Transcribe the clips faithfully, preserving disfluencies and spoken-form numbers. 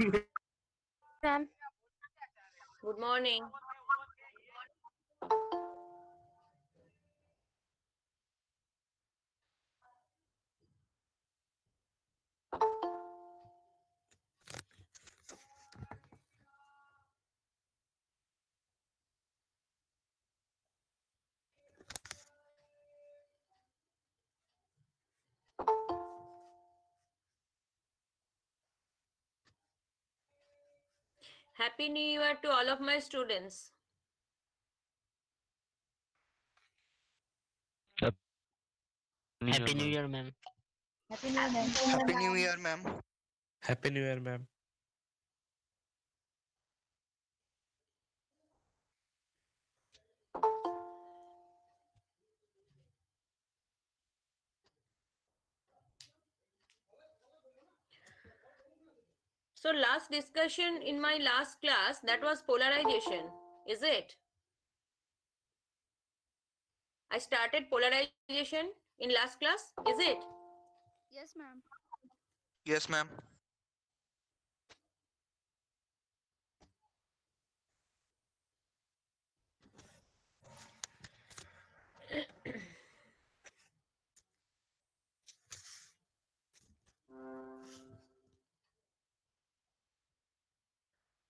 Ma'am good morning. Happy New Year to all of my students. Happy New Year, ma'am. Happy New Year, Happy New Year, ma'am. Happy New Year, ma'am. So last discussion in my last class, that was polarization, is it? I started polarization in last class, is it? Yes, ma'am. Yes, ma'am.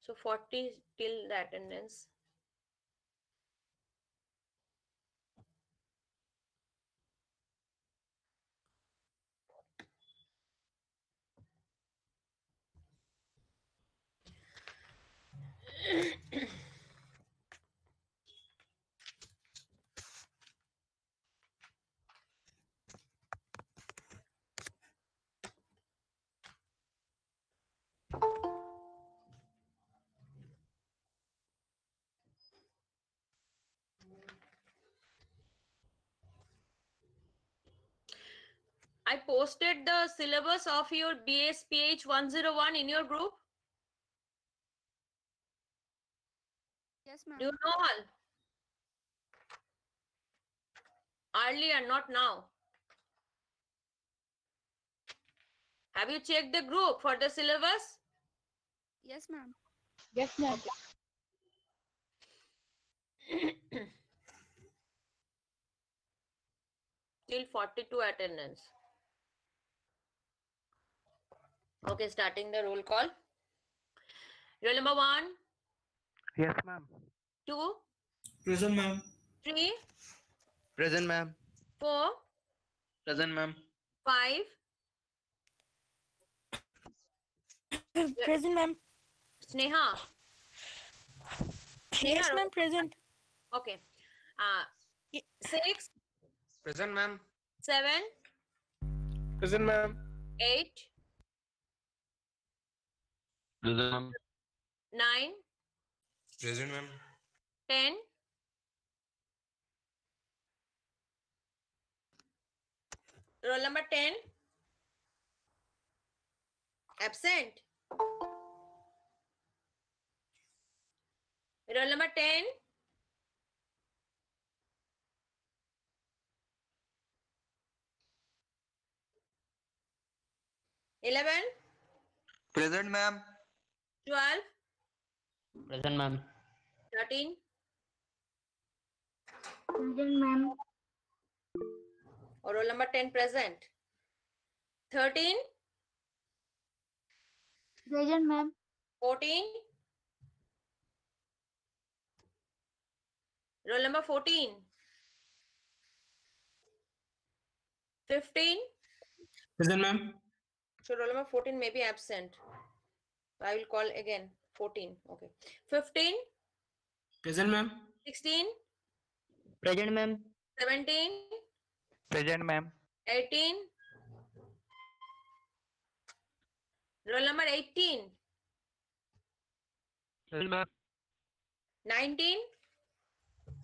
So forty till the attendance. I posted the syllabus of your B S P H one oh one in your group. Yes, ma'am. Do you know all? Earlier, not now. Have you checked the group for the syllabus? Yes, ma'am. Yes, ma'am. Okay. Till forty-two attendance. Okay, starting the roll call. Roll number one. Yes, ma'am. Two. Present, ma'am. Three. Present, ma'am. Four. Present, ma'am. Five. Present, ma'am. Sneha. Yes, ma'am. Present. Okay. Uh, six. Present, ma'am. Seven. Present, ma'am. Eight. Present, ma'am. Nine. Present, ma'am. Ten. Roll number ten. Absent. Roll number ten. Eleven. Present, ma'am. Twelve. Present, ma'am. Thirteen. Present, ma'am. Or roll number ten, present. Thirteen. Present, ma'am. Fourteen. Roll number fourteen. Fifteen. Present, ma'am. So roll number fourteen may be absent. I will call again. fourteen. Okay. fifteen. Present, ma'am. sixteen. Present, ma'am. seventeen. Present, ma'am. eighteen. Roll number eighteen. Present, ma'am. nineteen.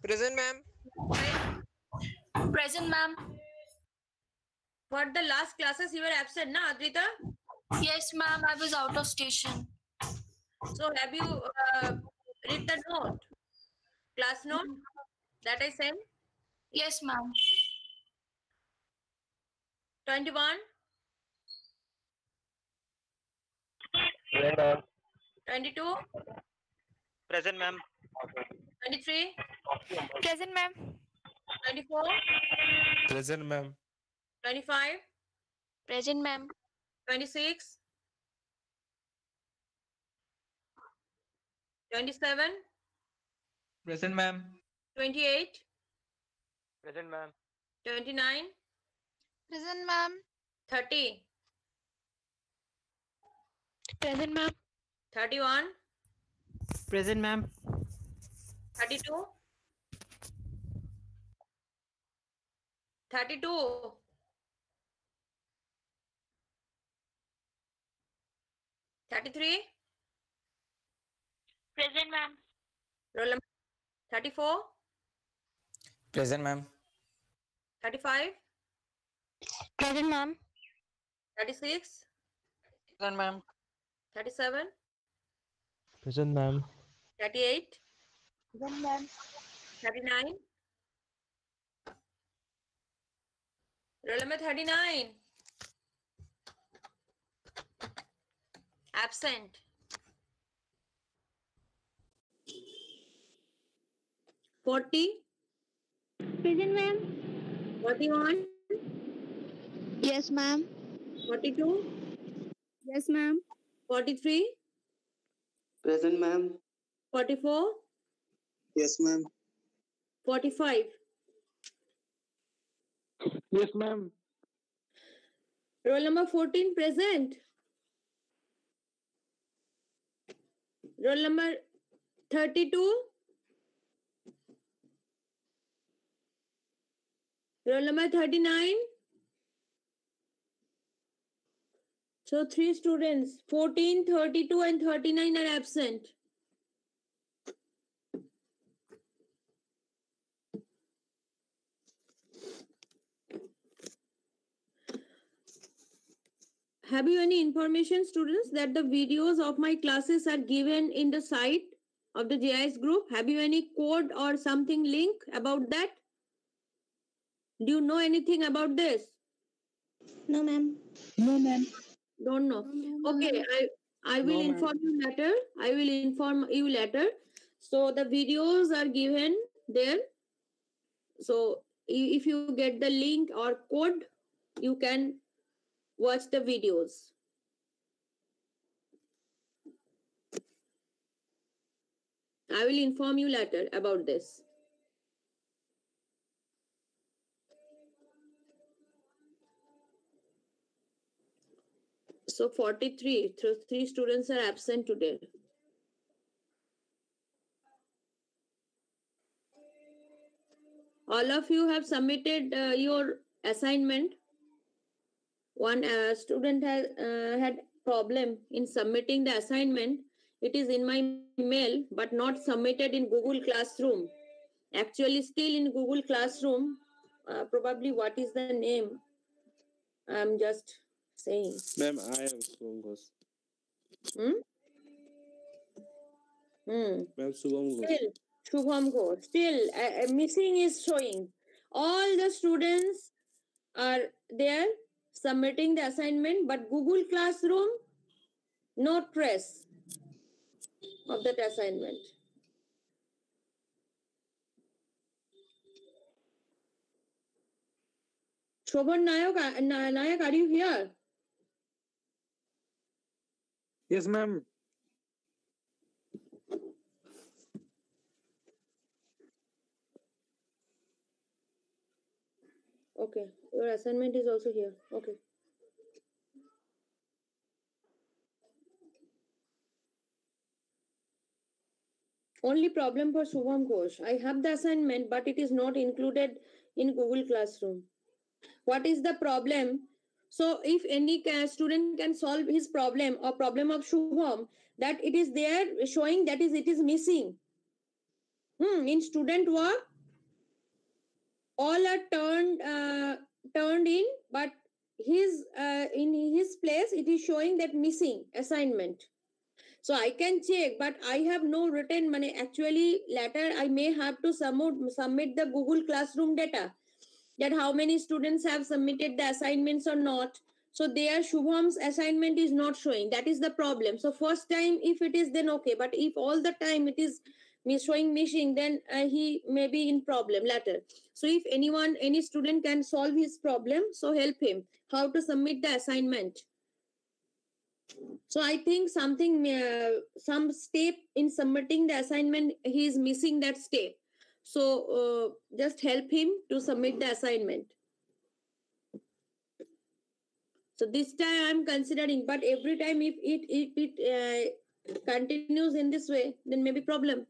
Present, ma'am. Present, ma'am. For the last classes you were absent, na Adrita? Yes, ma'am. I was out of station. So have you uh, read the note, class note that I sent? Yes, ma'am. twenty-one. Present, ma'am. twenty-two present ma'am. twenty-three present ma'am. twenty-four present ma'am. twenty-five present ma'am. twenty-six twenty-seven present ma'am. twenty-eight present ma'am. twenty-nine present ma'am. thirty present ma'am. thirty-one present ma'am. thirty-two thirty-two thirty-three present ma'am. Roll number thirty-four present ma'am. thirty-five present ma'am. thirty-six present ma'am. thirty-seven present ma'am. thirty-eight present ma'am. thirty-nine roll number thirty-nine absent. forty present ma'am. forty-one yes ma'am. forty-two yes ma'am. forty-three present ma'am. forty-four yes ma'am. forty-five yes ma'am. Roll number fourteen present. Roll number thirty-two. Roll number thirty-nine. So three students, fourteen, thirty-two, and thirty-nine are absent. Have you any information, students, that the videos of my classes are given in the site of the J I S group? Have you any code or something link about that? Do you know anything about this? No, ma'am. No, ma'am. Don't know. No, okay, I, I will no, inform you later. I will inform you later. So the videos are given there. So if you get the link or code, you can watch the videos. I will inform you later about this. So forty-three, three students are absent today. All of you have submitted uh, your assignment. One uh, student has uh, had problem in submitting the assignment. It is in my mail, but not submitted in Google Classroom. Actually, still in Google Classroom. Uh, probably, what is the name? I'm just saying. Ma'am, I am Shubham Ghosh. Hmm? Hmm. Ma'am, Shubham Ghosh. Still, Shubham Ghosh. Still, uh, missing is showing. All the students are there submitting the assignment, but Google Classroom, no trace of that assignment. Shobhan Nayak, Nayak, are you here? Yes, ma'am. Okay, your assignment is also here. Okay. Only problem for Shubham Ghosh. I have the assignment, but it is not included in Google Classroom. What is the problem? So if any student can solve his problem or problem of Shubham, that it is there showing that is it is missing. Hmm, in student work, all are turned uh, turned in, but his uh, in his place it is showing that missing assignment. So I can check, but I have no written money. Actually, later I may have to submit submit the Google Classroom data. That how many students have submitted the assignments or not. So there Shubham's assignment is not showing. That is the problem. So first time if it is, then okay. But if all the time it is showing missing, then uh, he may be in problem later. So if anyone, any student can solve his problem, so help him. How to submit the assignment. So I think something, uh, some step in submitting the assignment, he is missing that step. So uh, just help him to submit the assignment. So this time I am considering, but every time if it if it uh, continues in this way, then maybe problem.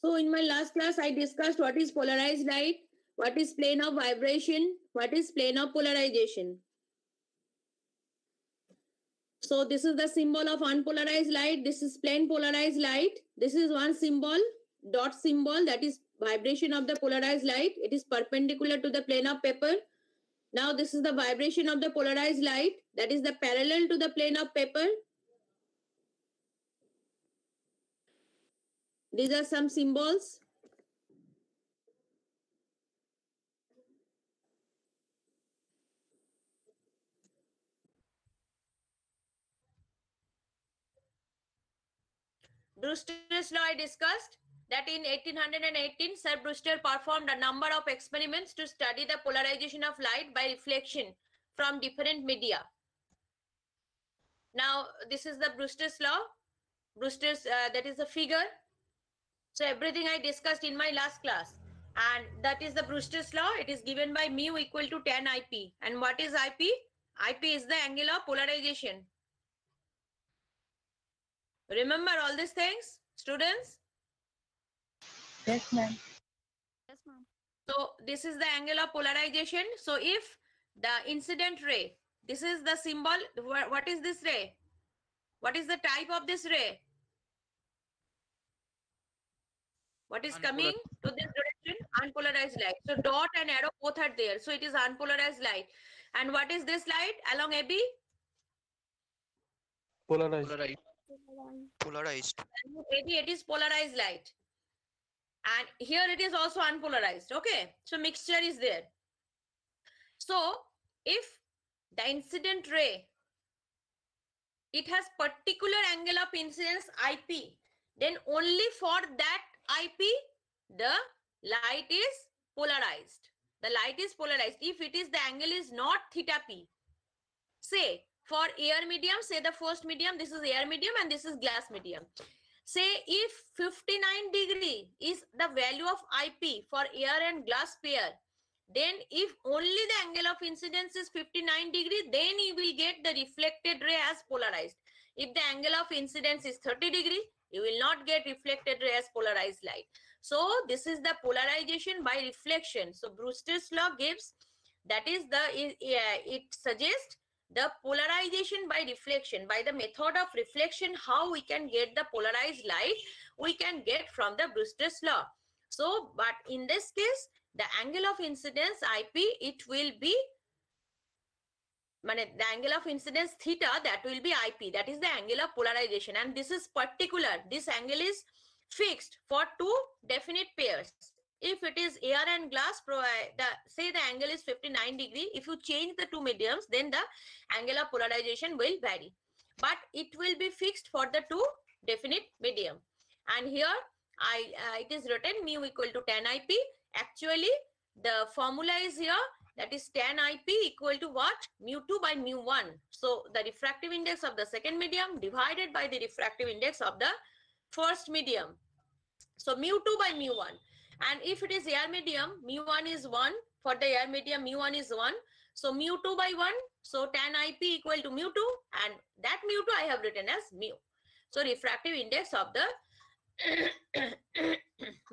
So in my last class, I discussed what is polarized light, what is plane of vibration, what is plane of polarization. So this is the symbol of unpolarized light. This is plane polarized light. This is one symbol, dot symbol, that is vibration of the polarized light. It is perpendicular to the plane of paper. Now this is the vibration of the polarized light, that is the parallel to the plane of paper. These are some symbols. Brewster's law I discussed that in eighteen eighteen, Sir Brewster performed a number of experiments to study the polarization of light by reflection from different media. Now, this is the Brewster's law. Brewster's, uh, that is the figure. So everything I discussed in my last class, and that is the Brewster's law. It is given by mu equal to tan I P. And what is I P? I P is the angle of polarization. Remember all these things, students? Yes, ma'am. Yes, ma'am. So this is the angle of polarization. So if the incident ray, this is the symbol. What is this ray? What is the type of this ray? What is coming to this direction? Unpolarized light. So dot and arrow both are there. So it is unpolarized light. And what is this light along A B? Polarized. Polarized. Polarized. A B, it is polarized light. And here it is also unpolarized. Okay. So mixture is there. So if the incident ray, it has particular angle of incidence I P, then only for that I P, the light is polarized. The light is polarized. If it is, the angle is not theta P. Say for air medium, say the first medium, this is air medium and this is glass medium. Say if fifty-nine degree is the value of I P for air and glass pair, then if only the angle of incidence is fifty-nine degree, then you will get the reflected ray as polarized. If the angle of incidence is thirty degree, you will not get reflected ray as polarized light. So this is the polarization by reflection. So Brewster's law gives, that is the, it suggests the polarization by reflection. By the method of reflection, how we can get the polarized light, we can get from the Brewster's law. So, but in this case, the angle of incidence I P, it will be, the angle of incidence theta, that will be I P. That is the angle of polarization. And this is particular. This angle is fixed for two definite pairs. If it is air and glass, say the angle is fifty-nine degree. If you change the two mediums, then the angle of polarization will vary. But it will be fixed for the two definite medium. And here I, uh, it is written mu equal to tan I P. Actually, the formula is here. That is tan I P equal to what? mu two by mu one. So the refractive index of the second medium divided by the refractive index of the first medium. So mu two by mu one. and if it is air medium, mu one is one. For the air medium, mu one is one. So mu two by one. So tan I P equal to mu two, and that mu two I have written as mu. So refractive index of the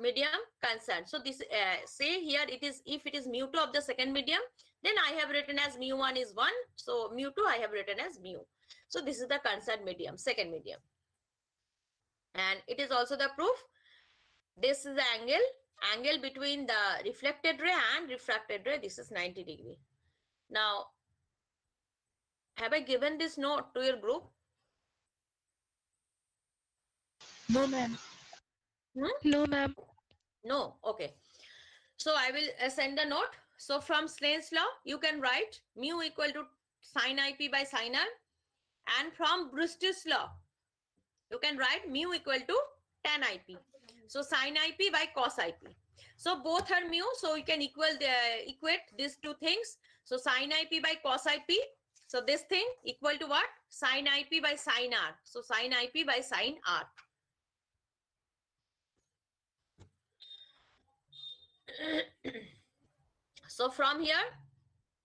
medium concerned. So this uh, say here it is, if it is mu two of the second medium, then I have written as mu one is one. So mu two I have written as mu. So this is the concerned medium, second medium. And it is also the proof. This is the angle, angle between the reflected ray and refracted ray. This is ninety degree. Now, have I given this note to your group? No, ma'am. Hmm? No, ma'am. No. Okay. So I will uh, send a note. So from Snell's law, you can write mu equal to sin I P by sin r, and from Brewster's law, you can write mu equal to tan I P. So sin I P by cos I P. So both are mu. So you can equal the equate these two things. So sin I P by cos I P. So this thing equal to what? Sin I P by sin r. So sin I P by sin r. So from here,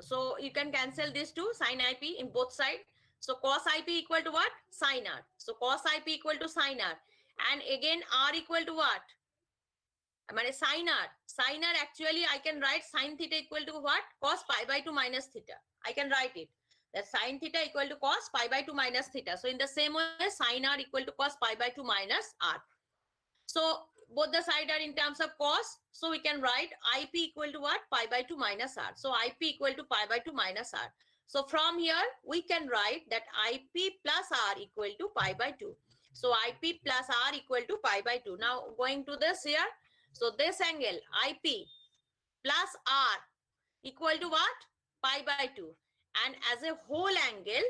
so you can cancel these two sin I P in both sides. So cos I P equal to what? Sin r. So cos I P equal to sin r, and again r equal to what? I mean sin r. Sin r actually I can write sin theta equal to what? Cos pi by two minus theta. I can write it. That sin theta equal to cos pi by two minus theta. So in the same way, sin r equal to cos pi by two minus r. So both the sides are in terms of cos. So we can write I P equal to what? Pi by two minus r. So I P equal to pi by two minus r. So from here, we can write that I P plus r equal to pi by two. So I P plus r equal to pi by two. Now going to this here. So this angle I P plus r equal to what? Pi by two. And as a whole angle,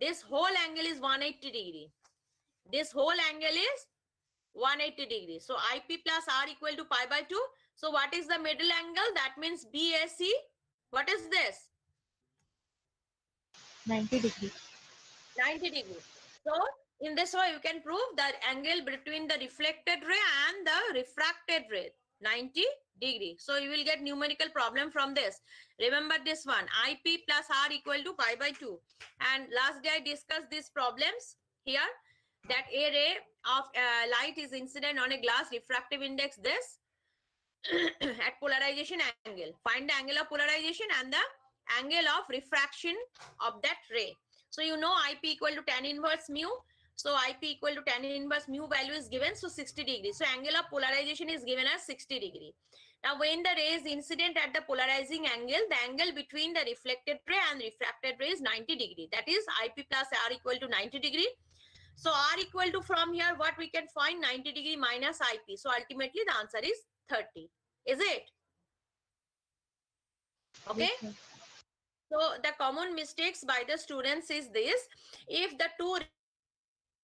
this whole angle is one hundred eighty degree. This whole angle is one hundred eighty degree. So I P plus r equal to pi by two. So what is the middle angle? That means B A C. What is this? ninety degree. ninety degree. So in this way you can prove that angle between the reflected ray and the refracted ray, ninety degree. So you will get numerical problem from this. Remember this one, I P plus r equal to pi by two. And last day I discussed these problems here, that a ray of uh, light is incident on a glass, refractive index this at polarization angle. Find the angle of polarization and the angle of refraction of that ray. So you know I P equal to tan inverse mu. So I P equal to tan inverse mu value is given, so sixty degree. So angle of polarization is given as sixty degree. Now when the ray is incident at the polarizing angle, the angle between the reflected ray and refracted ray is ninety degree. That is I P plus r equal to ninety degree. So r equal to, from here what we can find, ninety degree minus I P. So ultimately the answer is thirty. Is it? Okay. Okay. So the common mistakes by the students is this: if the two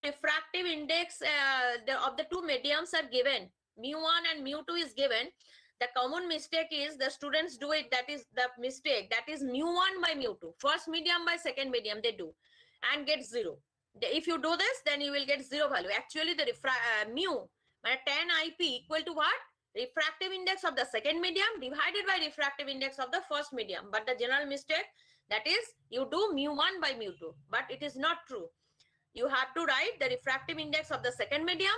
refractive index uh, the, of the two mediums are given, mu one and mu two is given, the common mistake is the students do it. That is the mistake. That is mu one by mu two. First medium by second medium they do and get zero. If you do this, then you will get zero value. Actually, the refra uh, mu, but tan I P equal to what? Refractive index of the second medium divided by refractive index of the first medium. But the general mistake, that is, you do mu one by mu two, but it is not true. You have to write the refractive index of the second medium,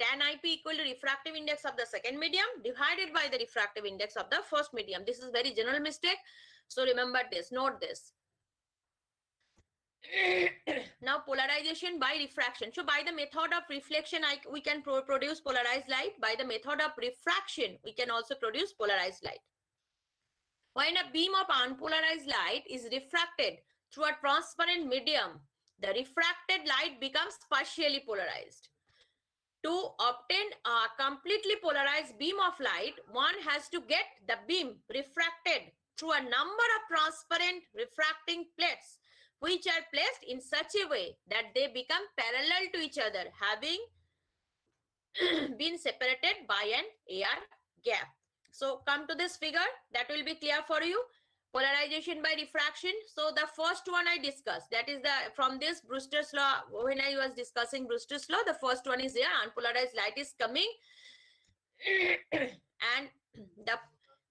tan I P equal to refractive index of the second medium divided by the refractive index of the first medium. This is very general mistake. So remember this, note this. Now polarization by refraction. So by the method of reflection I, we can pro produce polarized light. By the method of refraction we can also produce polarized light. When a beam of unpolarized light is refracted through a transparent medium, the refracted light becomes partially polarized. To obtain a completely polarized beam of light, one has to get the beam refracted through a number of transparent refracting plates, which are placed in such a way that they become parallel to each other, having been separated by an air gap. So come to this figure, that will be clear for you. Polarization by refraction. So the first one I discussed, that is the from this Brewster's law. When I was discussing Brewster's law, the first one is here, unpolarized light is coming and the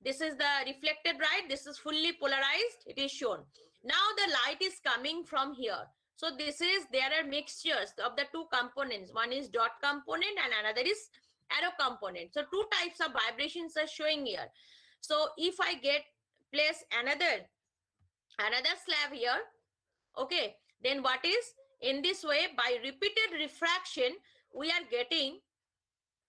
this is the reflected light. This is fully polarized. It is shown. Now the light is coming from here. So this is, there are mixtures of the two components. One is dot component and another is arrow component. So two types of vibrations are showing here. So if I get place another another slab here, okay, then what is in this way, by repeated refraction, we are getting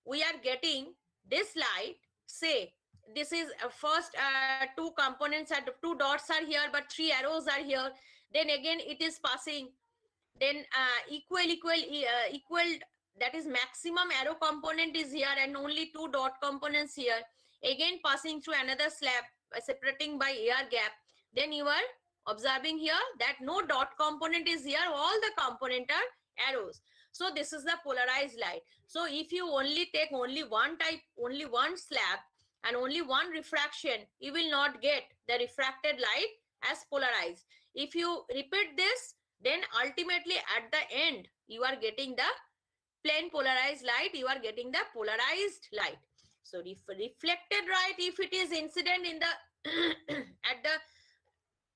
we are getting this light. Say this is uh, first uh, two components are, two dots are here, but three arrows are here. Then again it is passing, then uh, equal equal uh, equal, that is maximum arrow component is here and only two dot components here, again passing through another slab, uh, separating by air gap. Then you are observing here that no dot component is here, all the component are arrows. So this is the polarized light. So if you only take only one type, only one slab and only one refraction, you will not get the refracted light as polarized. If you repeat this, then ultimately at the end you are getting the plain polarized light, you are getting the polarized light. So if reflected light, if it is incident in the at the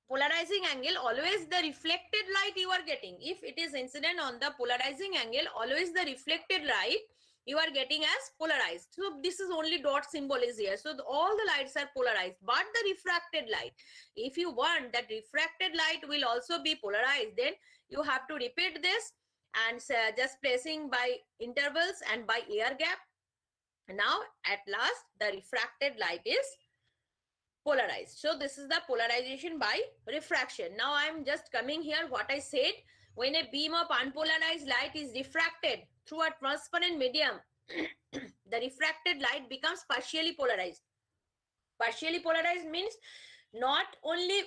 polarizing angle, always the reflected light you are getting. If it is incident on the polarizing angle, always the reflected light you are getting as polarized. So this is only dot symbol is here. So the, all the lights are polarized, but the refracted light, if you want that refracted light will also be polarized, then you have to repeat this and uh, just placing by intervals and by air gap. Now at last the refracted light is polarized. So this is the polarization by refraction. Now I am just coming here what I said. When a beam of unpolarized light is refracted through a transparent medium, the refracted light becomes partially polarized. Partially polarized means not only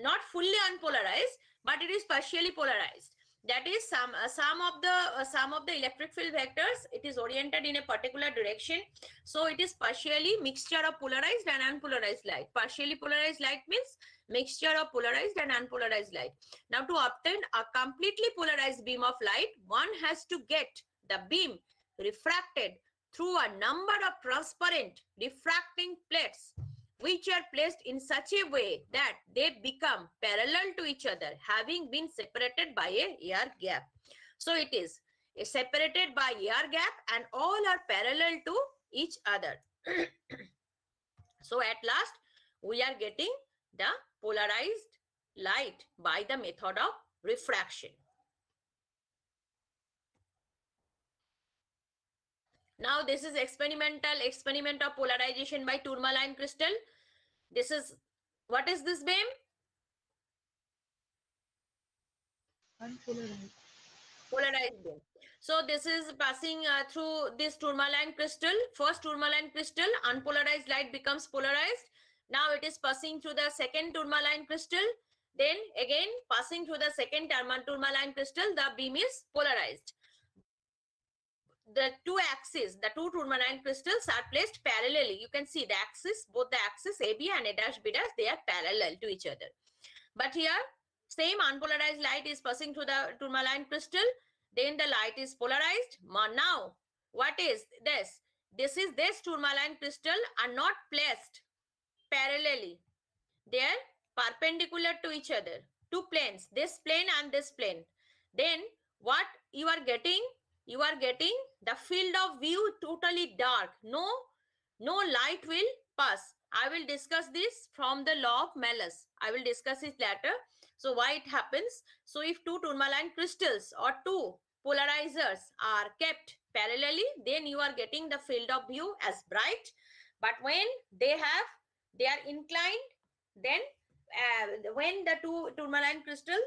not fully unpolarized, but it is partially polarized. That is, some uh, some of the uh, some of the electric field vectors, it is oriented in a particular direction. So it is partially mixture of polarized and unpolarized light. Partially polarized light means mixture of polarized and unpolarized light. Now to obtain a completely polarized beam of light, one has to get the beam refracted through a number of transparent refracting plates, which are placed in such a way that they become parallel to each other, having been separated by a air gap. So it is separated by air gap and all are parallel to each other. So at last we are getting the polarized light by the method of refraction. Now this is experimental experiment of polarization by tourmaline crystal. This is, what is this beam? Unpolarized. Polarized beam. So this is passing uh, through this tourmaline crystal. First tourmaline crystal, unpolarized light becomes polarized. Now it is passing through the second tourmaline crystal. Then again passing through the second tourmaline crystal, the beam is polarized. The two axes, the two tourmaline crystals are placed parallelly. You can see the axis, both the axis A B and A dash B dash, they are parallel to each other. But here, same unpolarized light is passing through the tourmaline crystal. Then the light is polarized. Now, what is this? This is this tourmaline crystal are not placed parallelly. They are perpendicular to each other. Two planes, this plane and this plane. Then what you are getting? You are getting the field of view totally dark. No, no light will pass. I will discuss this from the law of Malus. I will discuss it later. So why it happens? So if two tourmaline crystals or two polarizers are kept parallelly, then you are getting the field of view as bright. But when they have, they are inclined, then uh, when the two tourmaline crystals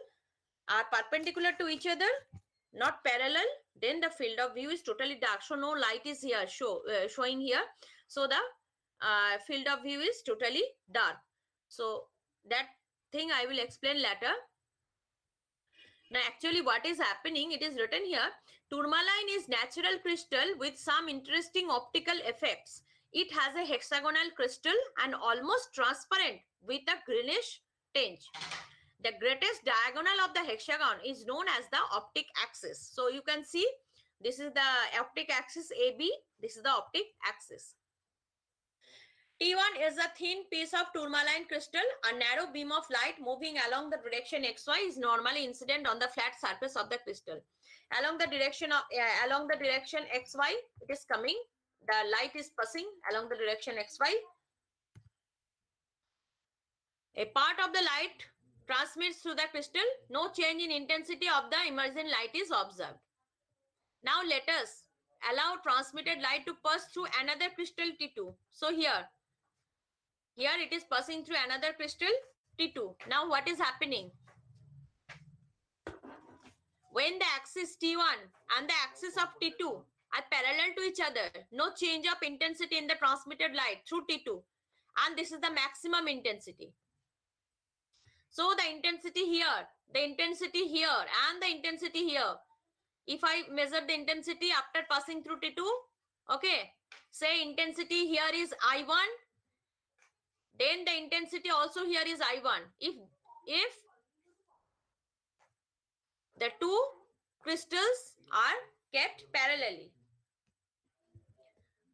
are perpendicular to each other, not parallel, then the field of view is totally dark. So no light is here show uh, showing here. So the uh, field of view is totally dark. So that thing I will explain later. Now actually what is happening, it is written here, tourmaline is natural crystal with some interesting optical effects. It has a hexagonal crystal and almost transparent with a greenish tinge. The greatest diagonal of the hexagon is known as the optic axis. So you can see this is the optic axis A B, this is the optic axis. T one is a thin piece of tourmaline crystal. A narrow beam of light moving along the direction xy is normally incident on the flat surface of the crystal. Along the direction of uh, along the direction xy, it is coming. The light is passing along the direction xy. A part of the light transmits through the crystal. No change in intensity of the emergent light is observed. Now let us allow transmitted light to pass through another crystal T two. So here. Here it is passing through another crystal T two. Now what is happening? When the axis T one and the axis of T two are parallel to each other, no change of intensity in the transmitted light through T two, and this is the maximum intensity. So the intensity here, the intensity here, and the intensity here. If I measure the intensity after passing through T two, okay, say intensity here is I one. Then the intensity also here is I one. If if the two crystals are kept parallelly,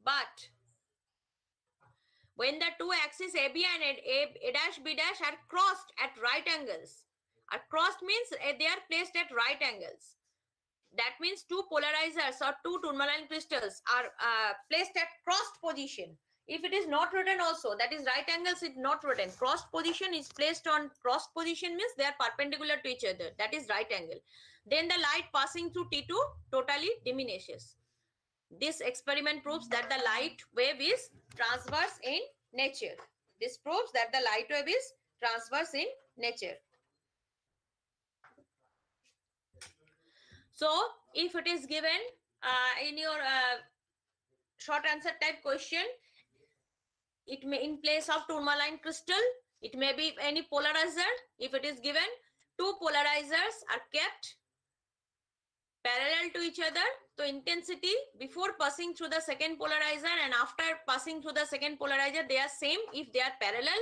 but when the two axes A B and A dash B dash are crossed at right angles, are crossed means they are placed at right angles. That means two polarizers or two tourmaline crystals are uh, placed at crossed position. If it is not written also, that is right angles is not written. Crossed position is placed on crossed position means they are perpendicular to each other. That is right angle. Then the light passing through T two totally diminishes. This experiment proves that the light wave is transverse in nature. This proves that the light wave is transverse in nature. So if it is given uh, in your uh, short answer type question, it may in place of tourmaline crystal, it may be any polarizer. If it is given, two polarizers are kept parallel to each other, so intensity before passing through the second polarizer and after passing through the second polarizer, they are same if they are parallel.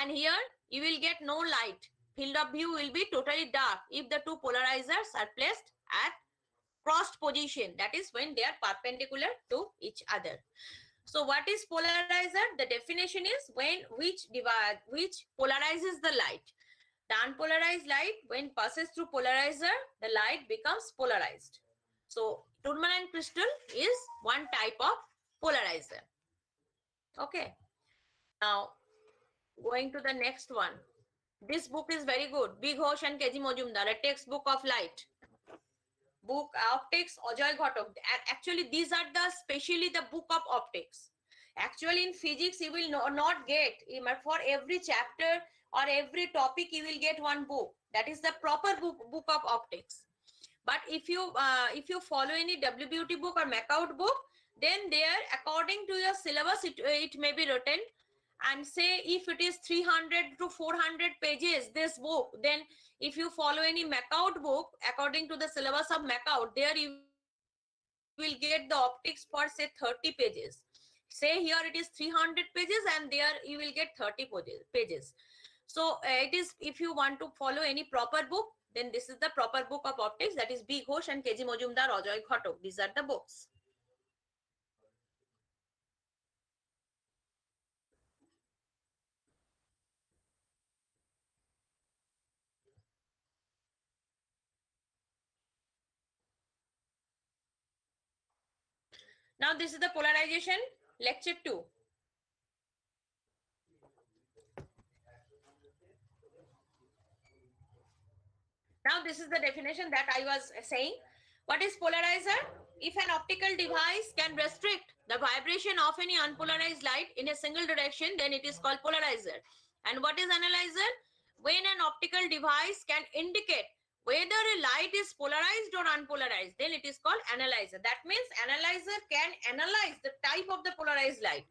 And here you will get no light. Field of view will be totally dark if the two polarizers are placed at crossed position, that is when they are perpendicular to each other. So what is polarizer? The definition is when which divide which polarizes the light. The unpolarized light when passes through polarizer, the light becomes polarized. So tourmaline crystal is one type of polarizer. Okay. Now going to the next one. This book is very good. B. Ghosh and K G. Majumdar, a textbook of light. Book Optics, Ajay Ghatak. Actually, these are the specially the book of optics. Actually, in physics, you will no, not get for every chapter or every topic you will get one book. That is the proper book book of optics. But if you uh, if you follow any W B U T book or MacOut book, then there according to your syllabus it it may be written. And say if it is three hundred to four hundred pages, this book, then if you follow any MacOut book, according to the syllabus of MacOut, there you will get the optics for say thirty pages. Say here it is three hundred pages and there you will get thirty pages. So uh, it is, if you want to follow any proper book, then this is the proper book of optics, that is B. Ghosh and K G. Majumdar, Ajay Ghatak. These are the books. Now this is the polarization lecture two. Now this is the definition that I was saying. What is polarizer? If an optical device can restrict the vibration of any unpolarized light in a single direction, then it is called polarizer. And what is analyzer? When an optical device can indicate whether a light is polarized or unpolarized, then it is called analyzer. That means analyzer can analyze the type of the polarized light.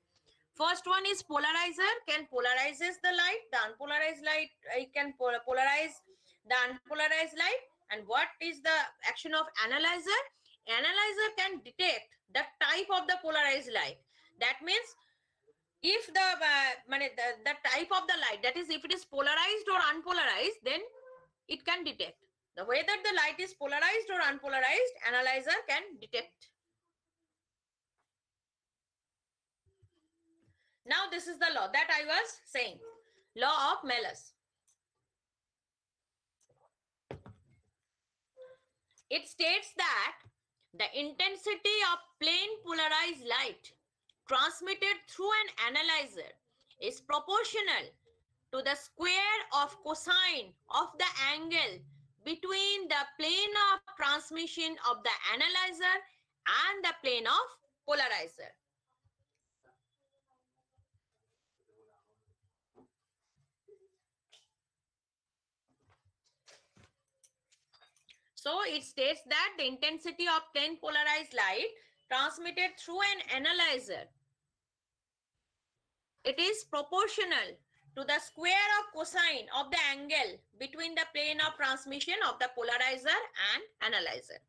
First one is polarizer can polarizes the light, the unpolarized light, it can polarize the unpolarized light. And what is the action of analyzer? Analyzer can detect the type of the polarized light. That means if the, uh, the, the type of the light, that is if it is polarized or unpolarized, then it can detect. The whether the light is polarized or unpolarized, analyzer can detect. Now this is the law that I was saying, law of Malus. It states that the intensity of plane polarized light transmitted through an analyzer is proportional to the square of cosine of the angle between the plane of transmission of the analyzer and the plane of polarizer. So it states that the intensity of plane polarized light transmitted through an analyzer, it is proportional to the square of cosine of the angle between the plane of transmission of the polarizer and analyzer.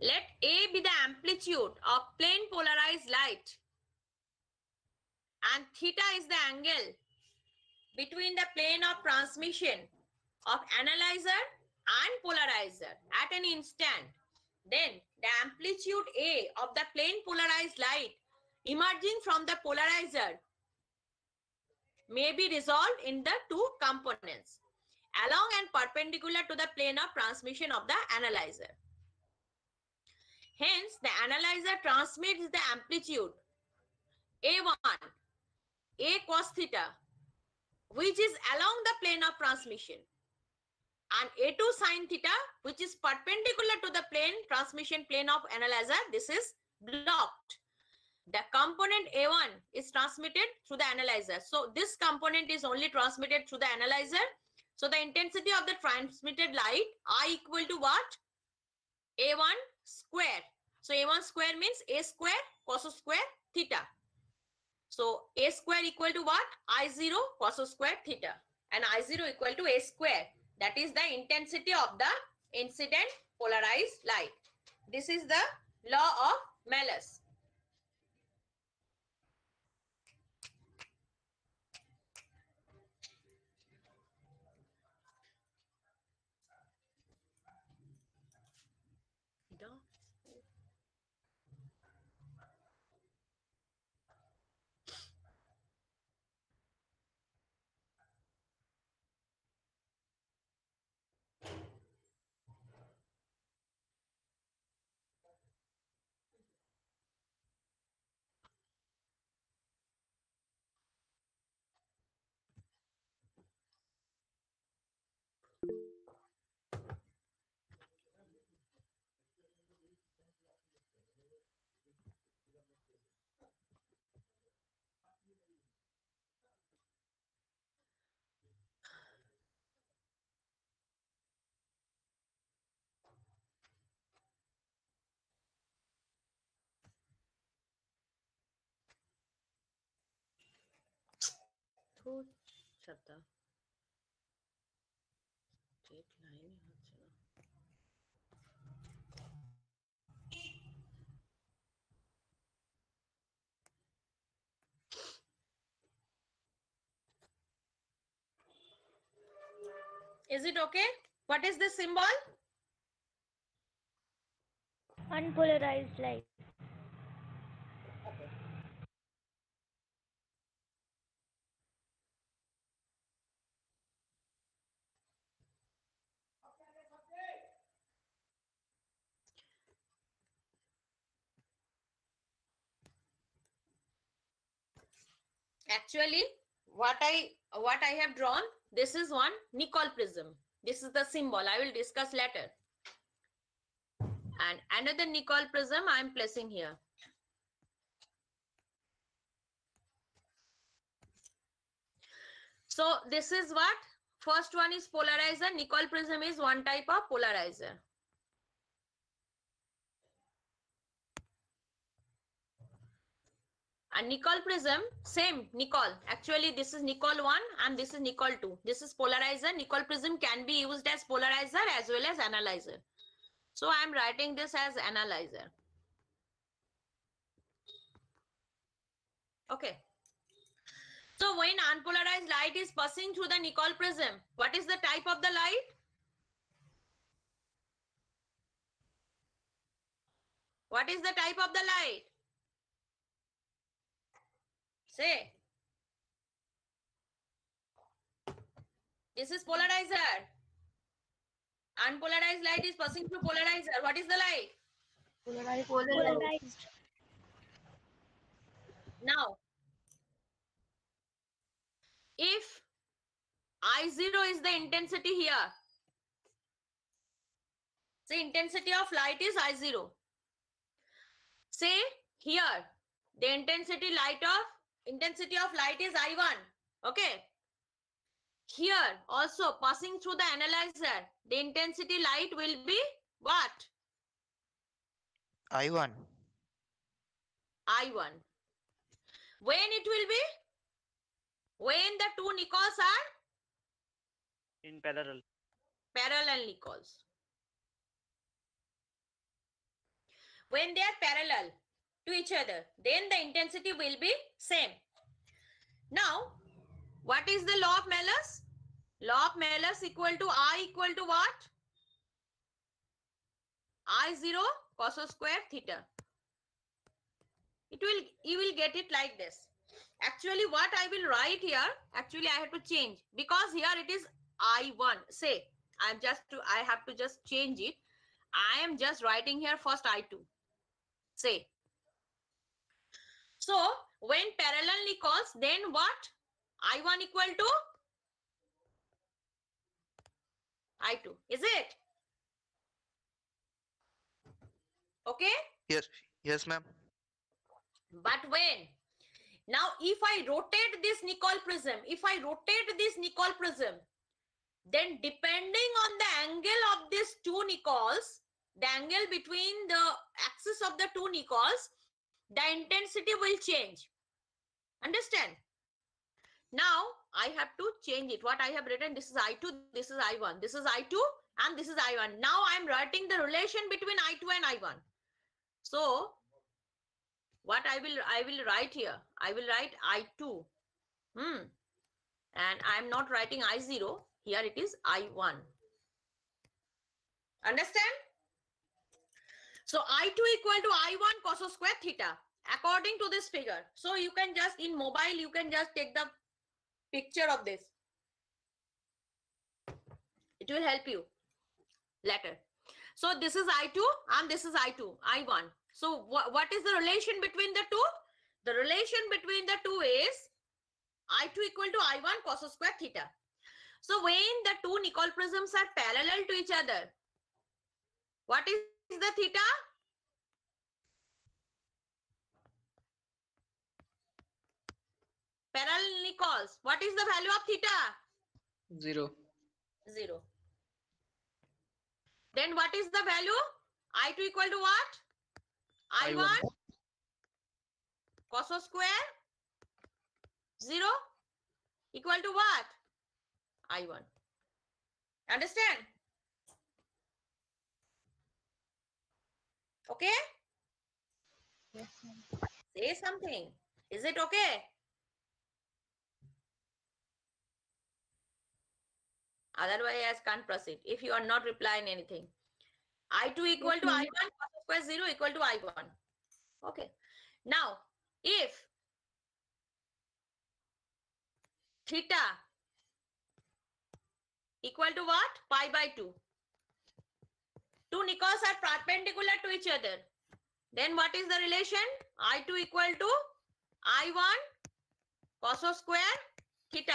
Let A be the amplitude of plane polarized light and theta is the angle between the plane of transmission of analyzer and polarizer at an instant, then the amplitude A of the plane polarized light emerging from the polarizer may be resolved in the two components along and perpendicular to the plane of transmission of the analyzer. Hence, the analyzer transmits the amplitude A one, A cos theta, which is along the plane of transmission, and A two sin theta, which is perpendicular to the plane transmission plane of analyzer. This is blocked. The component A one is transmitted through the analyzer. So this component is only transmitted through the analyzer. So the intensity of the transmitted light I equal to what? A one square. So A one square means A square cos square theta. So A square equal to what? I zero cos square theta, and I zero equal to A square. That is the intensity of the incident polarized light. This is the law of Malus. शब्द एक line होती है ना। Is it okay? What is this symbol? Unpolarized light. Okay. Actually, what I what I have drawn, this is one Nicol prism. This is the symbol. I will discuss later. And another Nicol prism I am placing here. So this is what? First one is polarizer. Nicol prism is one type of polarizer. And Nicol prism, same Nicol. Actually, this is Nicol one and this is Nicol two. This is polarizer. Nicol prism can be used as polarizer as well as analyzer. So I am writing this as analyzer. Okay. So when unpolarized light is passing through the Nicol prism, what is the type of the light? What is the type of the light? Say. This is polarizer. Unpolarized light is passing through polarizer. What is the light? Polarized. Polarized. Now, if I zero is the intensity here, the intensity of light is I zero. Say here, the intensity light of intensity of light is I one. Okay. Here also passing through the analyzer, the intensity light will be what? I one. I one. When it will be? When the two Nicols are in parallel. Parallel Nicols. When they are parallel to each other, then the intensity will be same. Now, what is the law of Malus? Law of Malus equal to I equal to what? I zero cos square theta. It will, you will get it like this. Actually, what I will write here, actually I have to change, because here it is I one. Say, I am just to, I have to just change it. I am just writing here first I two. Say. So, when parallel Nicols, then what? I one equal to I two. Is it? Okay? Yes. Yes, ma'am. But when? Now, if I rotate this Nicol prism, if I rotate this Nicol prism, then depending on the angle of these two Nicols, the angle between the axis of the two Nicols, the intensity will change. Understand? Now, I have to change it. What I have written, this is I two, this is I one, this is I two, and this is I one. Now, I am writing the relation between I two and I one. So, what I will, I will write here, I will write I two, hmm, and I am not writing I zero, here it is I one. Understand? So, I two equal to I one cos square theta, according to this figure. So, you can just, in mobile, you can just take the picture of this. It will help you later. So, this is I two and this is I two, I one. So, wh what is the relation between the two? The relation between the two is I two equal to I one cos square theta. So, when the two Nicol prisms are parallel to each other, what is the theta? Parallel Nicols. What is the value of theta? Zero. Zero. Then what is the value? I two equal to what? I one cos square zero equal to what? I one. Understand? Okay? Yes, ma'am. Say something. Is it okay? Otherwise, I can't proceed if you are not replying anything. I two equal to I one cos square zero equal to I one. Okay. Now, if theta equal to what? Pi by two. Two Nicols are perpendicular to each other. Then what is the relation? I two equal to I one cos square theta.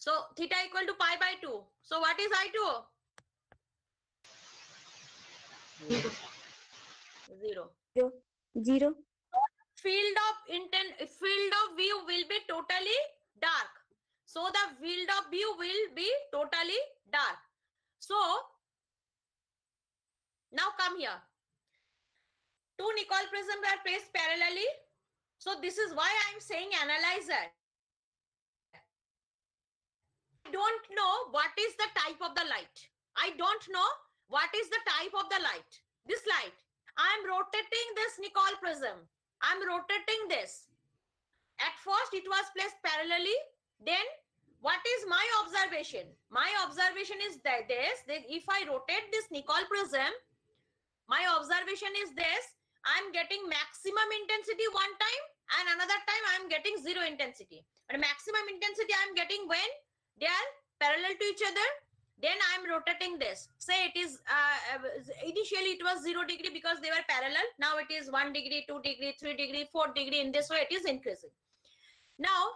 So, theta equal to pi by two. So, what is I two? Zero. Zero. Zero. Zero. Field of intent, field of view will be totally dark. So the field of view will be totally dark. So now come here. Two Nicol prisms are placed parallelly. So this is why I am saying analyzer. I don't know what is the type of the light. I don't know. What is the type of the light? This light. I am rotating this Nicol prism. I am rotating this. At first, it was placed parallelly. Then, what is my observation? My observation is that this, that if I rotate this Nicol prism, My observation is this: I am getting maximum intensity one time, and another time I am getting zero intensity. But maximum intensity I am getting when they are parallel to each other. Then I am rotating this. Say it is uh, initially it was zero degree because they were parallel. Now it is one degree, two degree, three degree, four degree. In this way, it is increasing. Now,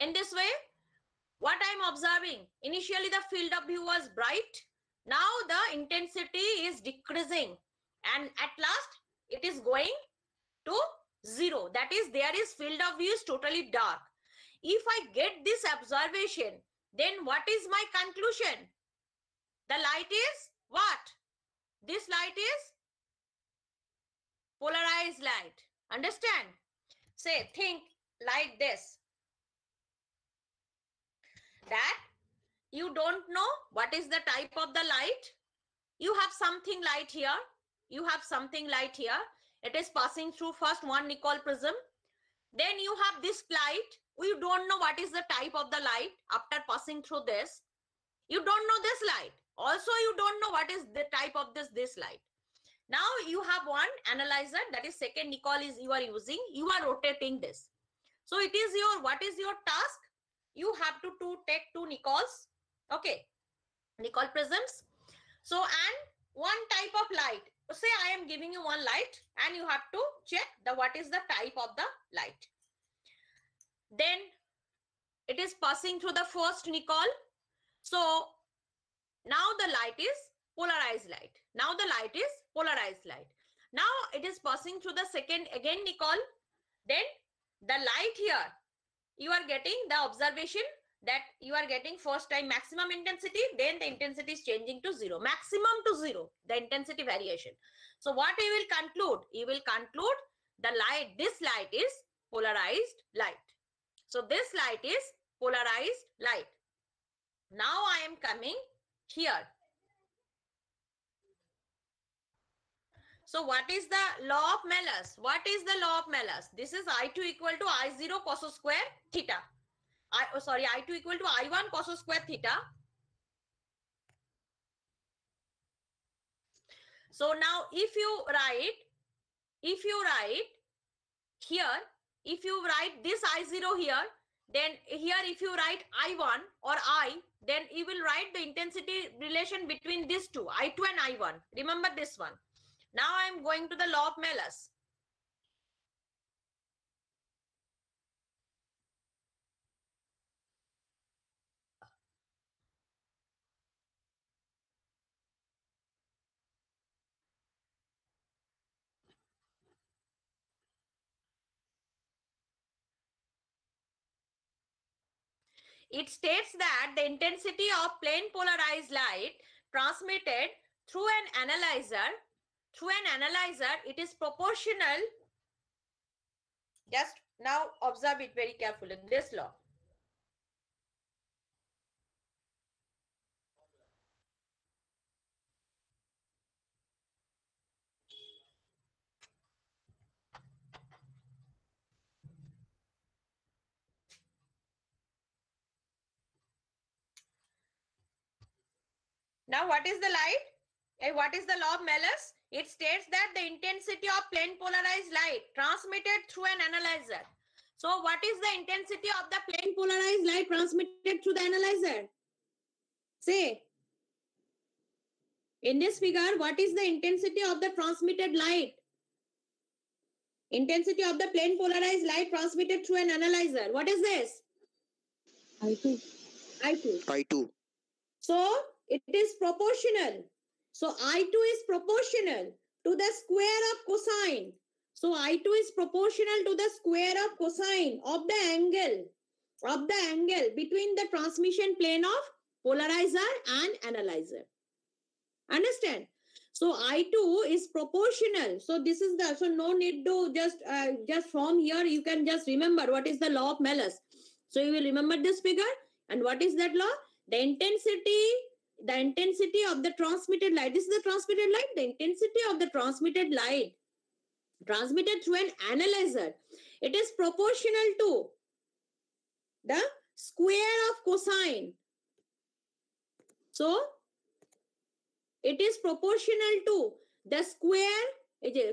in this way, what I am observing: initially the field of view was bright. Now the intensity is decreasing, and at last it is going to zero. That is, there is field of view is totally dark. If I get this observation, then what is my conclusion? The light is what? This light is polarized light. Understand? Say, think like this, that you don't know what is the type of the light. You have something light here, you have something light here. It is passing through first one Nicol prism, then you have this light. You don't know what is the type of the light after passing through this. You don't know this light. Also, you don't know what is the type of this this light. Now you have one analyzer, that is second Nicol is you are using. You are rotating this. So it is your, what is your task? You have to, to take two Nicols, okay, Nicol prisms. So, and one type of light. Say I am giving you one light, and you have to check the what is the type of the light. Then it is passing through the first Nicol. So now the light is polarized light. Now the light is polarized light. Now it is passing through the second again Nicol. Then the light here, you are getting the observation that you are getting first time maximum intensity, then the intensity is changing to zero, maximum to zero, the intensity variation. So what you will conclude? You will conclude the light, this light is polarized light. So this light is polarized light. Now I am coming here. So what is the law of Malus? What is the law of Malus? This is I two equal to I zero cos square theta. I, oh, sorry, I two equal to I one cos square theta. So now if you write, if you write here, if you write this I zero here, then here if you write I one or I, then you will write the intensity relation between these two, I two and I one. Remember this one. Now I am going to the law of Malus. It states that the intensity of plane polarized light transmitted through an analyzer, through an analyzer, it is proportional. Just now observe it very carefully in this law. Now what is the light? What is the law of Malus? It states that the intensity of plane polarized light transmitted through an analyzer. So what is the intensity of the plane polarized light transmitted through the analyzer? Say, in this figure, what is the intensity of the transmitted light? Intensity of the plane polarized light transmitted through an analyzer. What is this? I two. I two. I two. So it is proportional. So I two is proportional to the square of cosine. So I two is proportional to the square of cosine of the angle, of the angle between the transmission plane of polarizer and analyzer. Understand? So I two is proportional. So this is the, so no need to just, uh, just from here, you can just remember what is the law of Malus. So you will remember this figure. And what is that law? The intensity The intensity of the transmitted light. This is the transmitted light. The intensity of the transmitted light transmitted through an analyzer, it is proportional to the square of cosine. So it is proportional to the square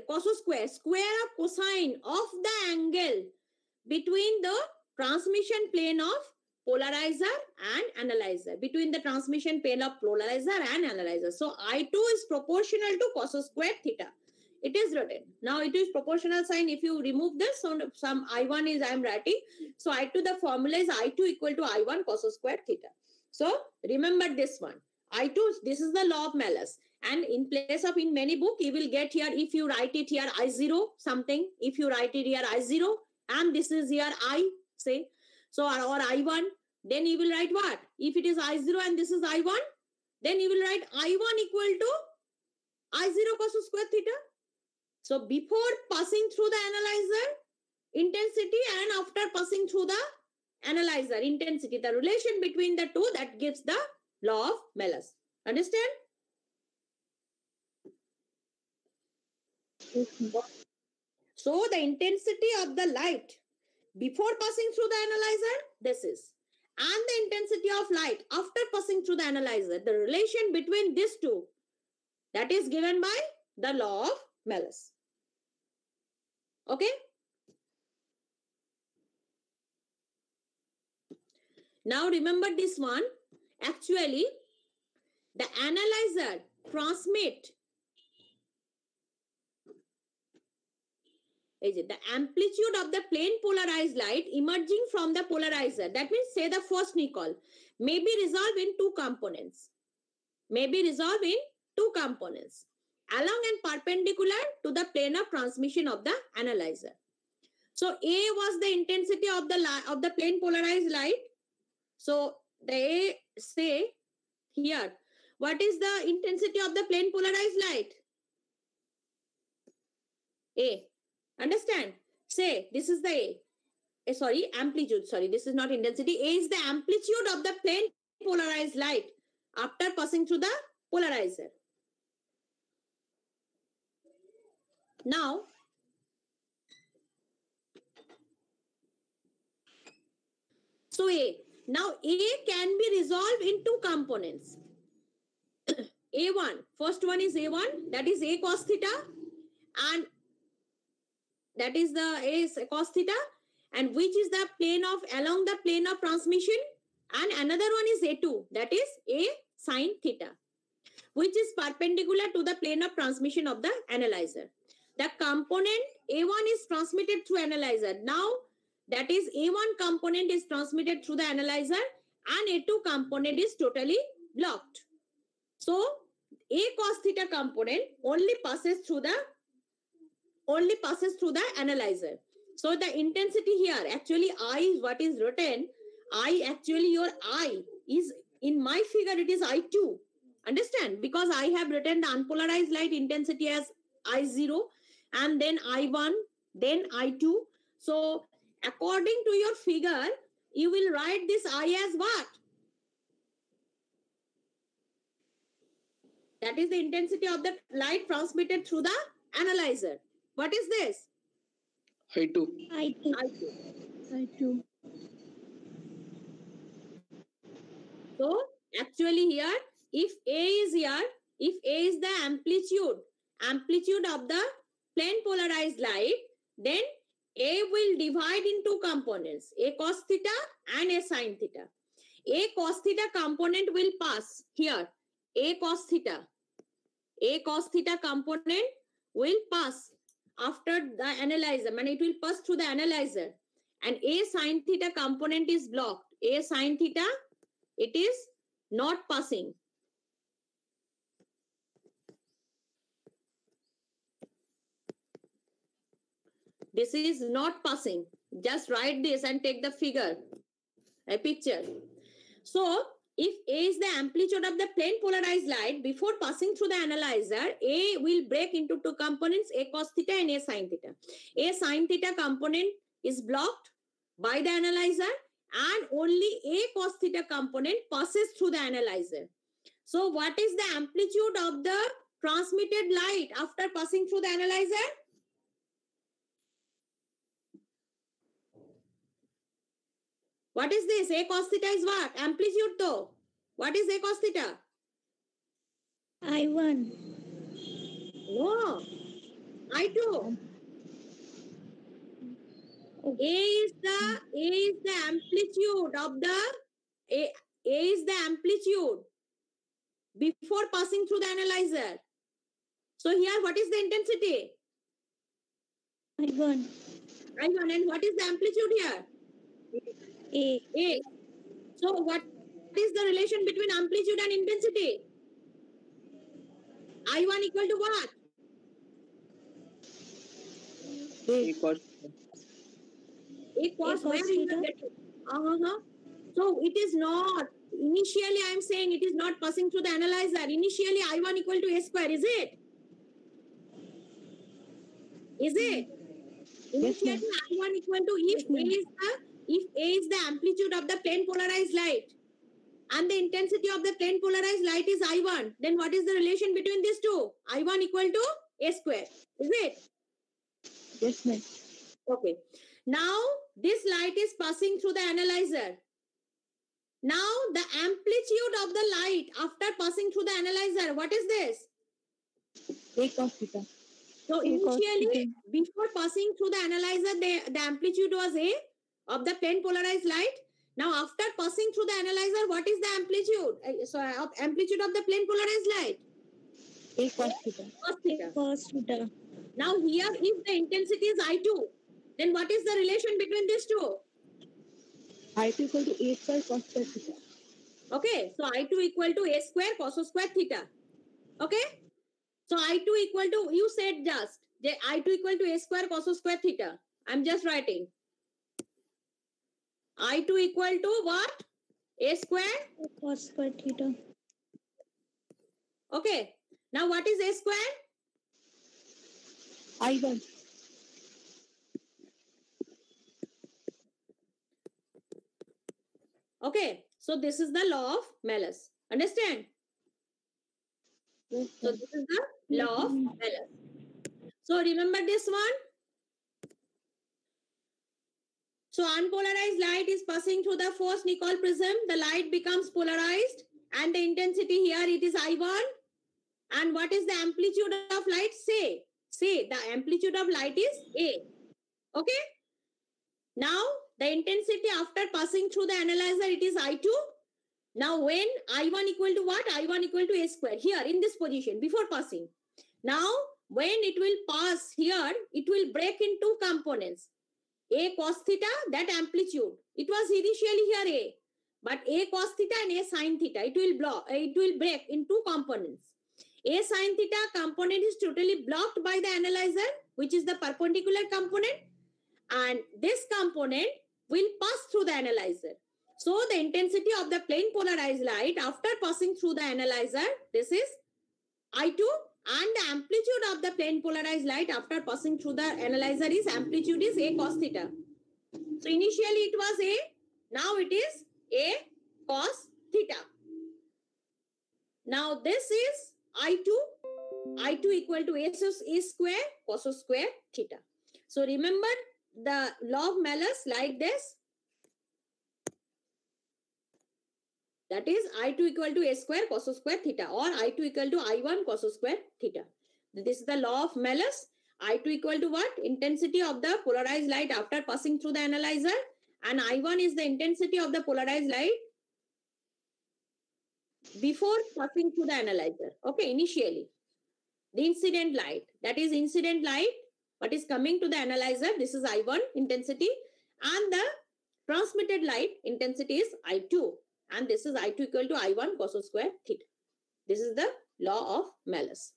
cos square square of cosine of the angle between the transmission plane of polarizer and analyzer, between the transmission plane of polarizer and analyzer. So I two is proportional to cos square theta. It is written. Now it is proportional sign. If you remove this, so some I one is I am writing. So I two, the formula is I two equal to I one cos square theta. So remember this one. I two, this is the law of Malus. And in place of in many book, you will get here, if you write it here I zero something, if you write it here I zero, and this is here I say. So, or, or I one, then you will write what? If it is I zero and this is I one, then you will write I one equal to I zero cos square theta. So, before passing through the analyzer, intensity, and after passing through the analyzer, intensity, the relation between the two, that gives the law of Malus. Understand? So, the intensity of the light before passing through the analyzer, this is. And the intensity of light after passing through the analyzer, the relation between these two, that is given by the law of Malus. Okay. Now remember this one. Actually, the analyzer transmit the amplitude of the plane polarized light emerging from the polarizer. That means, say the first Nicol, may be resolved in two components. May be resolved in two components. Along and perpendicular to the plane of transmission of the analyzer. So, A was the intensity of the, of the plane polarized light. So, the A say here, what is the intensity of the plane polarized light? A. Understand? Say, this is the A. A. Sorry, amplitude. Sorry, this is not intensity. A is the amplitude of the plane polarized light after passing through the polarizer. Now, so A. Now, A can be resolved in two components. A one. First one is A one. That is A cos theta. And that is the A is cos theta, and which is the plane of, along the plane of transmission, and another one is A two, that is A sin theta, which is perpendicular to the plane of transmission of the analyzer. The component A one is transmitted through analyzer. Now that is A one component is transmitted through the analyzer and A two component is totally blocked. So A cos theta component only passes through the only passes through the analyzer. So the intensity here, actually I is what is written. I actually your I is, in my figure it is I two. Understand? Because I have written the unpolarized light intensity as I zero and then I one, then I two. So according to your figure, you will write this I as what? That is the intensity of the light transmitted through the analyzer. What is this? I two. I two. I two. I two. So, actually here, if A is here, if A is the amplitude, amplitude of the plane polarized light, then A will divide in two components, A cos theta and A sin theta. A cos theta component will pass here, A cos theta. A cos theta component will pass after the analyzer, and it will pass through the analyzer, and A sin theta component is blocked. A sin theta, it is not passing. This is not passing. Just write this and take the figure, a picture. So, if A is the amplitude of the plane polarized light, before passing through the analyzer, A will break into two components, A cos theta and A sin theta. A sin theta component is blocked by the analyzer and only A cos theta component passes through the analyzer. So what is the amplitude of the transmitted light after passing through the analyzer? What is this? A cos theta is what? Amplitude though. What is A cos theta? I one. No, I do. A is the A is the amplitude of the A. A is the amplitude before passing through the analyzer. So here, what is the intensity? I one. I one, and what is the amplitude here? A. A. So what is the relation between amplitude and intensity? I one equal to what? A cos. A cos where you can get it. Uh huh. So it is not. Initially, I am saying it is not passing through the analyzer. Initially, I one equal to A square. Is it? Is it? Initially, yes, I one equal to if yes, A is the if A is the amplitude of the plane polarized light and the intensity of the plane polarized light is I one, then what is the relation between these two? I one equal to A square. Is it? Yes, ma'am. Okay. Now this light is passing through the analyzer. Now the amplitude of the light after passing through the analyzer, what is this? A cos theta. So initially, before passing through the analyzer, the, the amplitude was A of the plane polarized light. Now after passing through the analyzer, what is the amplitude? Uh, so uh, amplitude of the plane polarized light? A cos theta. Cos theta. Cos theta. Now here, if the intensity is I two, then what is the relation between these two? I two equal to A square cos square theta. Okay, so I two equal to A square cos square theta. Okay. So I two equal to, you said just, I two equal to A square cos square theta. I'm just writing. I two equal to what? A square? Cos square theta. Okay. Now what is A square? I one. Okay. So this is the law of Malus. Understand? So this is the law of Malus. So remember this one. So unpolarized light is passing through the first Nicol prism. The light becomes polarized, and the intensity here it is I one. And what is the amplitude of light? Say, say the amplitude of light is A. Okay. Now the intensity after passing through the analyzer it is I two. Now when I one equal to what? I one equal to A square here in this position before passing. Now when it will pass here, it will break in two components. A cos theta, that amplitude. It was initially here A. But A cos theta and A sin theta, it will block, it will break in two components. A sin theta component is totally blocked by the analyzer, which is the perpendicular component. And this component will pass through the analyzer. So the intensity of the plane polarized light after passing through the analyzer, this is I two, and the amplitude of the plane polarized light after passing through the analyzer is amplitude is A cos theta. So initially it was A, now it is A cos theta. Now this is I two, I two equal to A square cos square theta. So remember the law of Malus like this. That is I two equal to A square cos square theta or I two equal to I one cos square theta. This is the law of Malus. I two equal to what? Intensity of the polarized light after passing through the analyzer, and I one is the intensity of the polarized light before passing through the analyzer. Okay, initially. The incident light, that is incident light, what is coming to the analyzer, this is I one intensity, and the transmitted light intensity is I two. And this is I two equal to I one cos square theta. This is the law of Malus.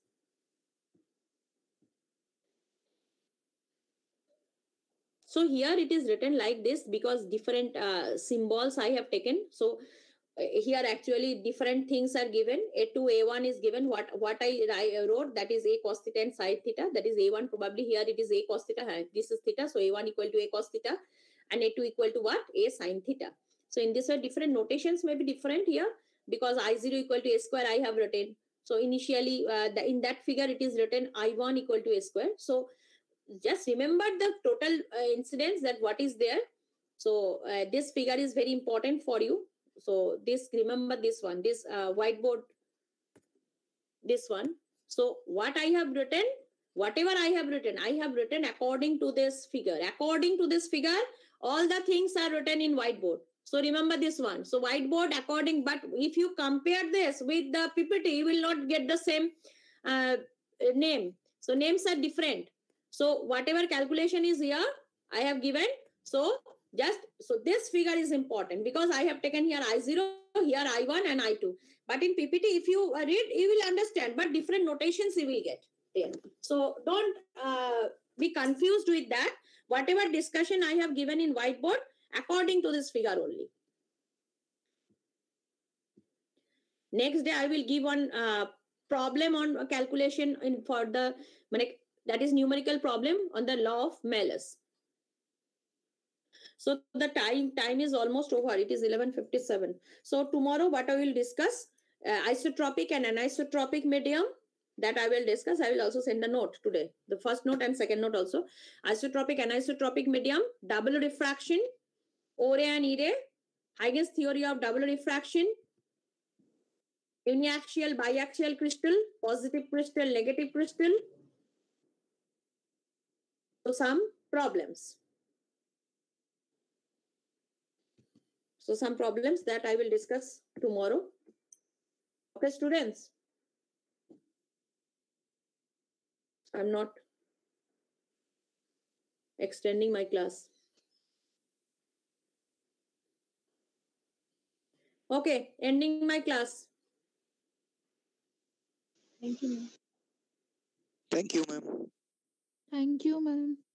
So here it is written like this because different uh, symbols I have taken. So uh, here actually different things are given. A two, A one is given. What, what I, I wrote, that is A cos theta and sin theta. That is A one probably. Here it is A cos theta. This is theta. So A one equal to A cos theta and A two equal to what? A sin theta. So in this way, different notations may be different here because I zero equal to A square I have written. So initially, uh, the, in that figure, it is written I one equal to A square. So just remember the total uh, incidence, that what is there. So uh, this figure is very important for you. So this, remember this one, this uh, whiteboard, this one. So what I have written, whatever I have written, I have written according to this figure. According to this figure, all the things are written in whiteboard. So remember this one. So whiteboard according, but if you compare this with the P P T, you will not get the same uh, name. So names are different. So whatever calculation is here, I have given. So just, so this figure is important because I have taken here I zero, here I one and I two. But in P P T, if you read, you will understand, but different notations you will get. Yeah. So don't uh, be confused with that. Whatever discussion I have given in whiteboard, according to this figure only. Next day, I will give one uh, problem on calculation in for the, that is numerical problem on the law of Malus. So the time time is almost over. It is eleven fifty-seven. So tomorrow, what I will discuss, uh, isotropic and anisotropic medium, that I will discuss. I will also send the note today. The first note and second note also. Isotropic and anisotropic medium, double refraction, O-ray and E-ray, Huygens theory of double refraction, uniaxial, biaxial crystal, positive crystal, negative crystal. So some problems. So some problems that I will discuss tomorrow. Okay, students. I'm not extending my class. Okay, ending my class. Thank you, ma'am. Thank you, ma'am. Thank you, ma'am.